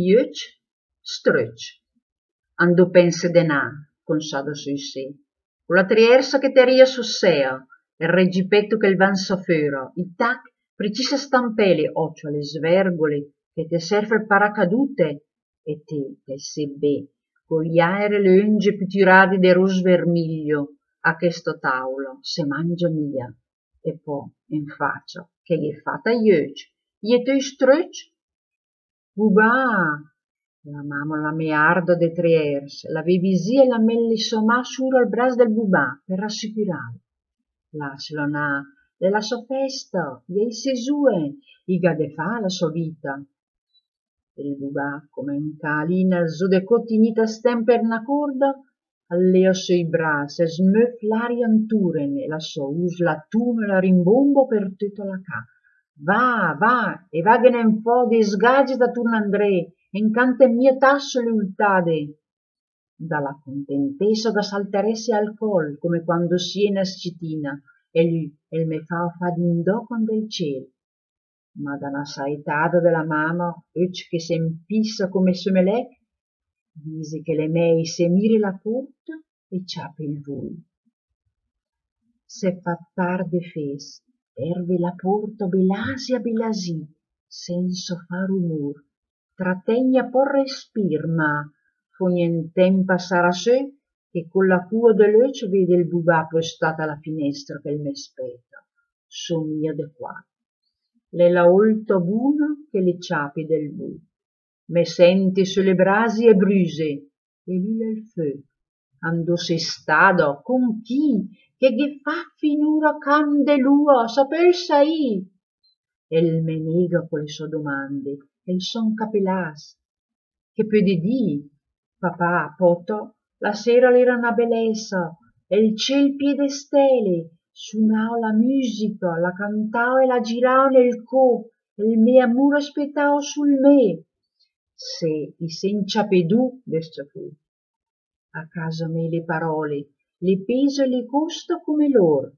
Juč, struč. Andó pense denā, consados in sé. O la triersa che teria su seo, il reggipetto che il vansaferro, il tac, precisa stampele, occio le svergole, che te serve paracadute, e te sebbe, con gli aere le unge più tirate de ros vermiglio, a questo tavolo, se mangia mia, e poi, in faccia, che gli è fatta Juč, gli è te struč? Ubà! La mamola meardo de Triers, la vivisi e la mellisomà suro al bras del bubà, per rassicurare. La slonà, le la sua festa, gli sesue, i gade fa la sua vita. Il bubà, come un calina, zodecotinita stemper na corda, alleo sui brasi, smöf l'arianturene, la sua usla tumela rimbombo per tutta la ca. Va, va, e vagene un po' di sgaggi da Turnandré, incante mie tasso le ultade. Dalla contentezza da salteresse al col, come quando Siena scitina, e lui, el me fa fadindò con del cielo. Ma dalla saetata della mamma, euc che s'empissa come semelec, dise che le mei se miri la porta e ciape il vui. Se fa tarde festa, erve la porta belasi a belasi, senso far rumor, trattegna por respir, ma fognentempa sarà sé, che con la cua de lece vede il bubà postata alla finestra che il me spetta, somia de qua. Le la olta buna che le ciapi del bu, me senti sulle brasi e bruse, e lì il feu, andò se stado, con chi, che fa finura candelua, saper sai. El me nega con le sue domande, el son capelas. Che più di dì, papà, poto, la sera l'era una bellezza, el ciel piede stelle, suonao la musica, la cantao e la girao nel co, el me amore aspettao sul me. Se i senza pedù, destra fu. A casa me le parole, le pesa e le costa come lor.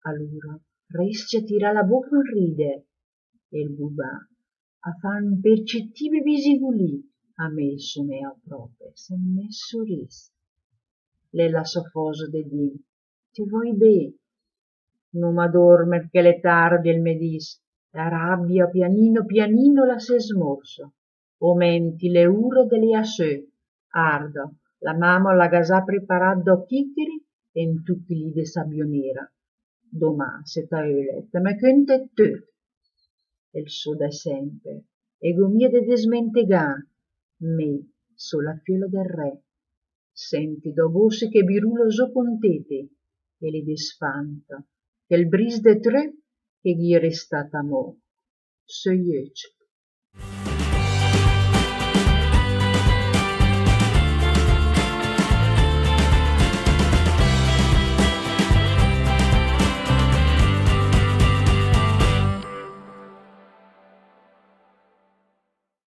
Allora, resti a tirare la bocca un ride. E il bubà, a far un percettibile visivulì, a me somea proprio, se me sorris. Le la soffosa de dì, ti vuoi be? Non m'adormer che le tardi il me dis, la rabbia pianino pianino la se smorso. O menti le ure delle assè, arda. La mamma la gasà preparando chiccheri e in tutti lì de sabionera. Domà, se ta euletta, ma quente te. El soda sempre, ego mia de desmentegà, me, sola fiola del re. Senti do voce che birulo so contete, e le desfanta, che il bris de tre, che gli è restata mo. Soiec,